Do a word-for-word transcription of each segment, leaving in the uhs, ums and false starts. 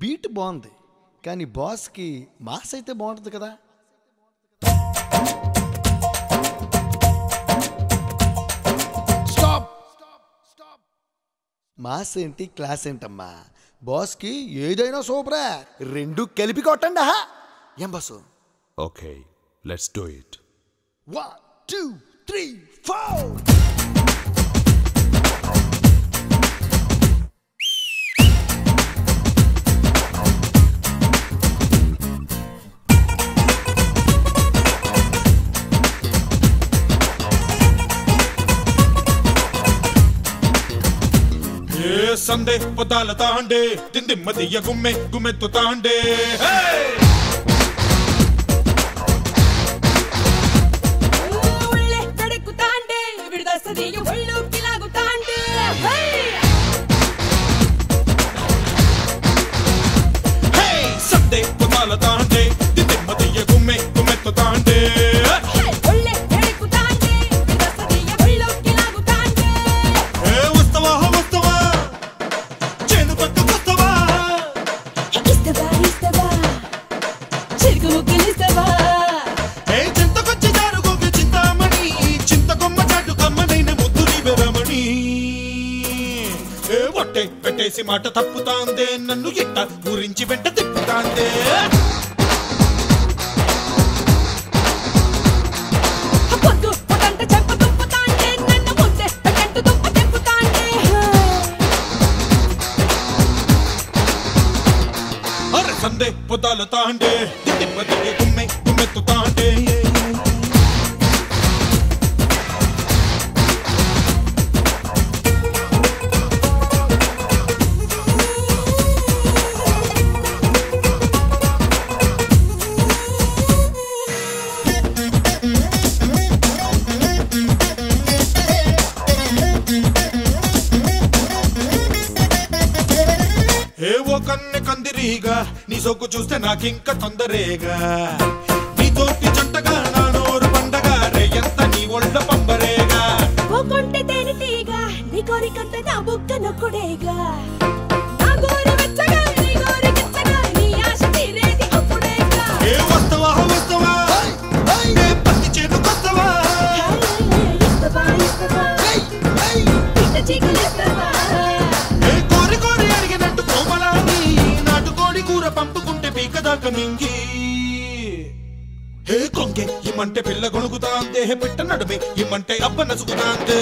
beat बहुत का boss की मास अच्छे बहुत कदा मास क्लास बॉस की एदना सूपरा रेडू कल कौटें boss okay let's do it one two three four संदे पदाल तांडे दिन दिन मदिया गुमे गुमे तो तांडे संदे पदाल तांडे दिन दिन मदिया गुमे गुमे तो तांडे పెట్టేసి మాట తప్పుతాందే నన్ను ఎట్ట గురించి వెంట తిప్పుతాందే అప్పుడు పొడంట చెంప తుప్పుతాందే నన్ను ముందే పెట్టంట తుప్పు తిప్పుతాందే అరే సందే పొదాల తాండే తిప్పటికి గుమ్మే గుమ్మే తాండే కందిరీగా నీ సోకు చూస్తే నాకు ఇంకా తొందరేగా నీ తోటి జంటగా నా నోరు పండగా రే ఎంత నీ ఒళ్ళ పంబరేగా ఓ కొంటే తేనితిగా నీ కోరికంత నా బుగ్గ నొక్కుడేగా నా గోరు వెచ్చగా నీ గోరు వెచ్చగా నీ ఆశ తీరేది అప్పుడేగా ఏ వస్తవా వస్తవా ఏ పత్తి చేదు వస్తవా ఇస్తవా ఇస్తవా పిట్ట చీకులు ఇస్తవా కొంగే ఇమంటే పిల్ల గొణుకుతాందే పిట్ట నడుమే ఇమంటే అబ్బ నసుకుతాందే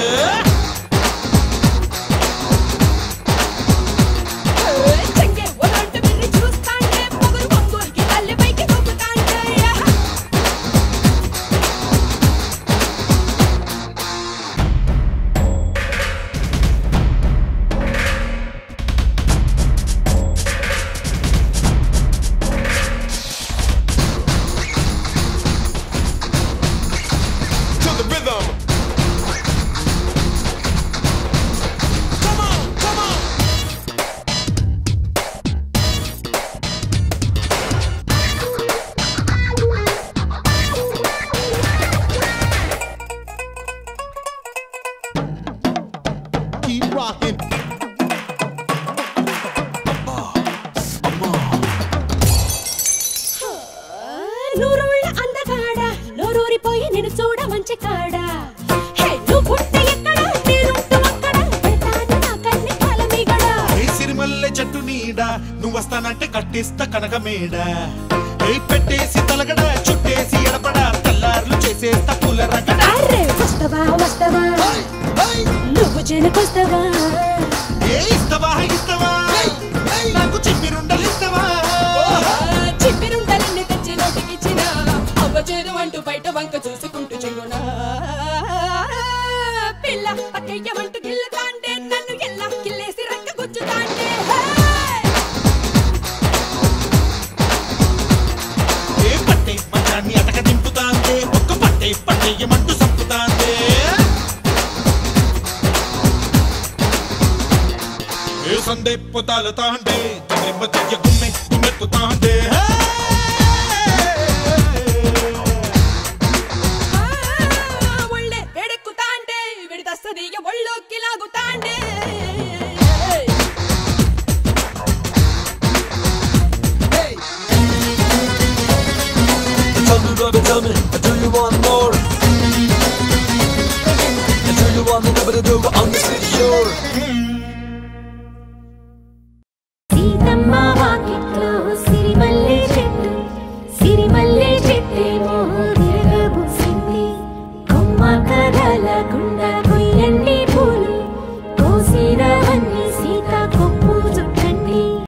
పొద్దు